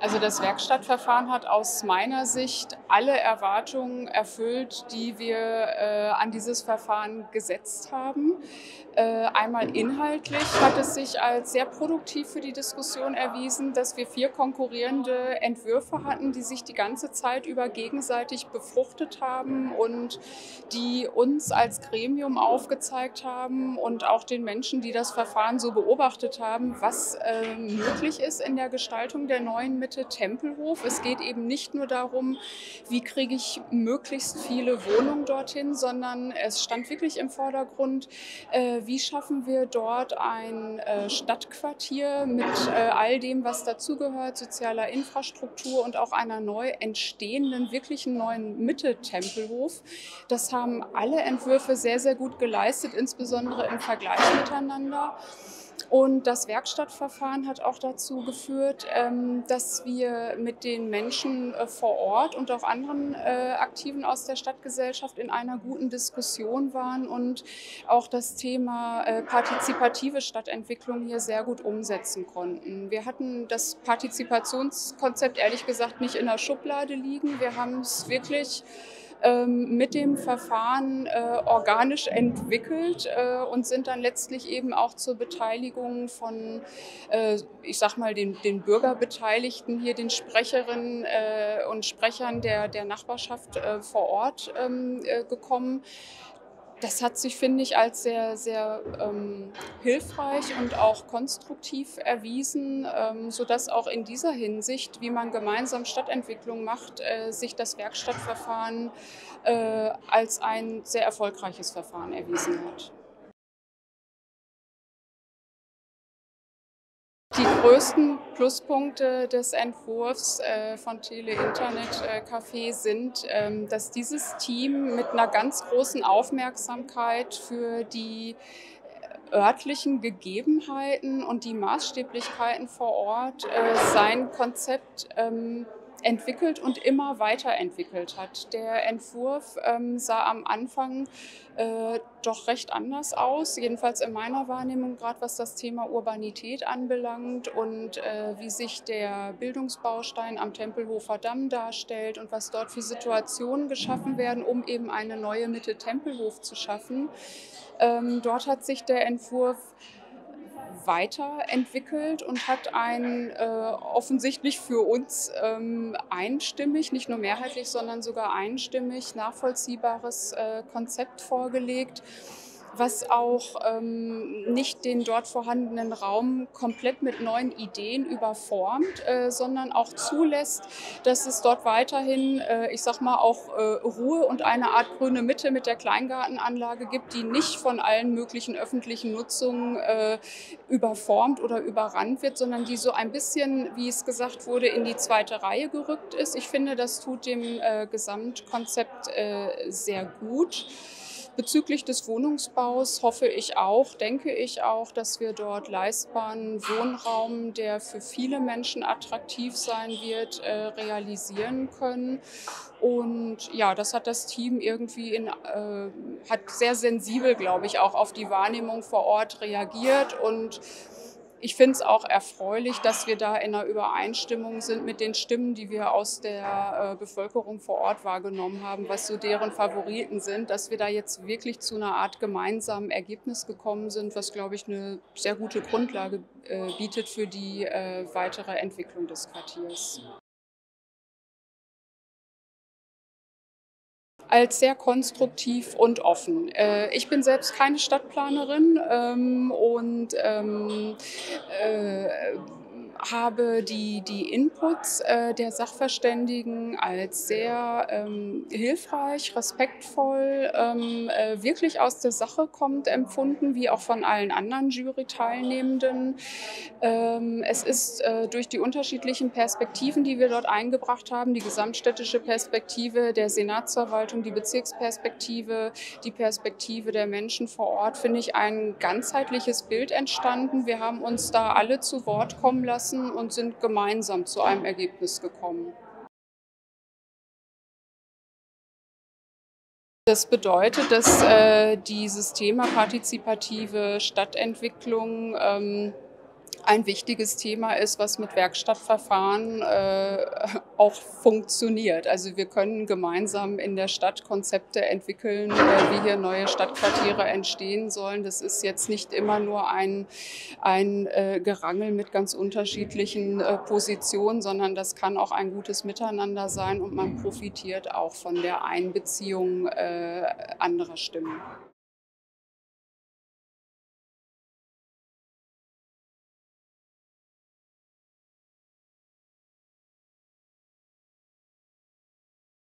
Also das Werkstattverfahren hat aus meiner Sicht alle Erwartungen erfüllt, die wir an dieses Verfahren gesetzt haben. Einmal inhaltlich hat es sich als sehr produktiv für die Diskussion erwiesen, dass wir 4 konkurrierende Entwürfe hatten, die sich die ganze Zeit über gegenseitig befruchtet haben und die uns als Gremium aufgezeigt haben und auch den Menschen, die das Verfahren so beobachtet haben, was möglich ist in der Gestaltung der neuen Mitte Tempelhof. Es geht eben nicht nur darum, wie kriege ich möglichst viele Wohnungen dorthin, sondern es stand wirklich im Vordergrund, wie schaffen wir dort ein Stadtquartier mit all dem, was dazugehört, sozialer Infrastruktur und auch einer neu entstehenden, wirklichen neuen Mitte Tempelhof. Das haben alle Entwürfe sehr, sehr gut geleistet, insbesondere im Vergleich miteinander. Und das Werkstattverfahren hat auch dazu geführt, dass wir mit den Menschen vor Ort und auch anderen Aktiven aus der Stadtgesellschaft in einer guten Diskussion waren und auch das Thema partizipative Stadtentwicklung hier sehr gut umsetzen konnten. Wir hatten das Partizipationskonzept ehrlich gesagt nicht in der Schublade liegen. Wir haben es wirklich mit dem Verfahren organisch entwickelt und sind dann letztlich eben auch zur Beteiligung von, ich sag mal, den Bürgerbeteiligten hier, den Sprecherinnen und Sprechern der Nachbarschaft vor Ort gekommen. Das hat sich, finde ich, als sehr, sehr hilfreich und auch konstruktiv erwiesen, sodass auch in dieser Hinsicht, wie man gemeinsam Stadtentwicklung macht, sich das Werkstattverfahren als ein sehr erfolgreiches Verfahren erwiesen hat. Die größten Pluspunkte des Entwurfs von Teleinternet Café sind, dass dieses Team mit einer ganz großen Aufmerksamkeit für die örtlichen Gegebenheiten und die Maßstäblichkeiten vor Ort sein Konzept entwickelt und immer weiterentwickelt hat. Der Entwurf sah am Anfang doch recht anders aus, jedenfalls in meiner Wahrnehmung, gerade was das Thema Urbanität anbelangt und wie sich der Bildungsbaustein am Tempelhofer Damm darstellt und was dort für Situationen geschaffen werden, um eben eine neue Mitte Tempelhof zu schaffen. Dort hat sich der Entwurf weiterentwickelt und hat ein offensichtlich für uns einstimmig, nicht nur mehrheitlich, sondern sogar einstimmig nachvollziehbares Konzept vorgelegt, was auch nicht den dort vorhandenen Raum komplett mit neuen Ideen überformt, sondern auch zulässt, dass es dort weiterhin, ich sag mal, auch Ruhe und eine Art grüne Mitte mit der Kleingartenanlage gibt, die nicht von allen möglichen öffentlichen Nutzungen überformt oder überrannt wird, sondern die so ein bisschen, wie es gesagt wurde, in die zweite Reihe gerückt ist. Ich finde, das tut dem Gesamtkonzept sehr gut. Bezüglich des Wohnungsbaus hoffe ich auch, denke ich auch, dass wir dort leistbaren Wohnraum, der für viele Menschen attraktiv sein wird, realisieren können. Und ja, das hat das Team irgendwie hat sehr sensibel, glaube ich, auch auf die Wahrnehmung vor Ort reagiert. Und ich finde es auch erfreulich, dass wir da in einer Übereinstimmung sind mit den Stimmen, die wir aus der Bevölkerung vor Ort wahrgenommen haben, was so deren Favoriten sind, dass wir da jetzt wirklich zu einer Art gemeinsamen Ergebnis gekommen sind, was, glaube ich, eine sehr gute Grundlage bietet für die weitere Entwicklung des Quartiers. Als sehr konstruktiv und offen. Ich bin selbst keine Stadtplanerin und habe die Inputs der Sachverständigen als sehr hilfreich, respektvoll, wirklich aus der Sache kommend empfunden, wie auch von allen anderen Jury-Teilnehmenden. Es ist durch die unterschiedlichen Perspektiven, die wir dort eingebracht haben, die gesamtstädtische Perspektive der Senatsverwaltung, die Bezirksperspektive, die Perspektive der Menschen vor Ort, finde ich, ein ganzheitliches Bild entstanden. Wir haben uns da alle zu Wort kommen lassen und sind gemeinsam zu einem Ergebnis gekommen. Das bedeutet, dass dieses Thema partizipative Stadtentwicklung ein wichtiges Thema ist, was mit Werkstattverfahren auch funktioniert. Also wir können gemeinsam in der Stadt Konzepte entwickeln, wie hier neue Stadtquartiere entstehen sollen. Das ist jetzt nicht immer nur ein Gerangel mit ganz unterschiedlichen Positionen, sondern das kann auch ein gutes Miteinander sein und man profitiert auch von der Einbeziehung anderer Stimmen.